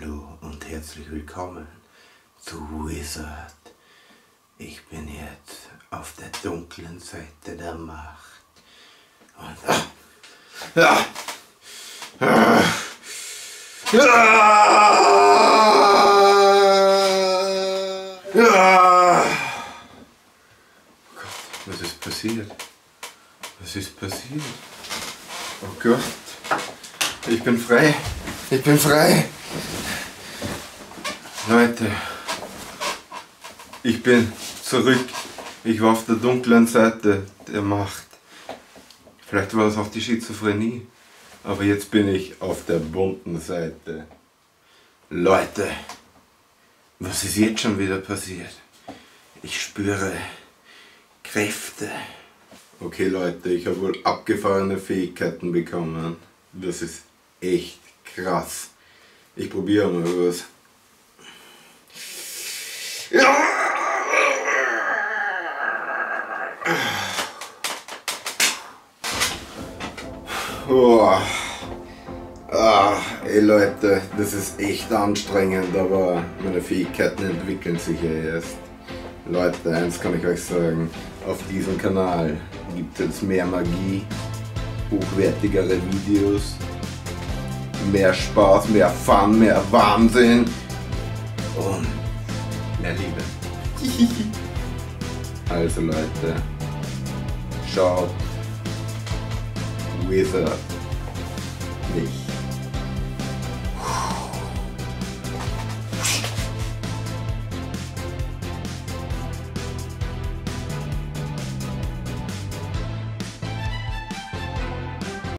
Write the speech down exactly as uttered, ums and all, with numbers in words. Hallo und herzlich willkommen zu WizzArt. Ich bin jetzt auf der dunklen Seite der Macht. Und ah, ah, ah, ah. Oh Gott, was ist passiert? Was ist passiert? Oh Gott, ich bin frei. Ich bin frei. Leute, ich bin zurück. Ich war auf der dunklen Seite der Macht. Vielleicht war es auch die Schizophrenie, aber jetzt bin ich auf der bunten Seite. Leute, was ist jetzt schon wieder passiert? Ich spüre Kräfte. Okay Leute, ich habe wohl abgefahrene Fähigkeiten bekommen. Das ist echt krass. Ich probiere mal was. Oh. Ah, ey Leute, das ist echt anstrengend, aber meine Fähigkeiten entwickeln sich ja erst. Leute, eins kann ich euch sagen, auf diesem Kanal gibt es mehr Magie, hochwertigere Videos, mehr Spaß, mehr Fun, mehr Wahnsinn und mehr Liebe. Also Leute, schaut WizzArt nicht.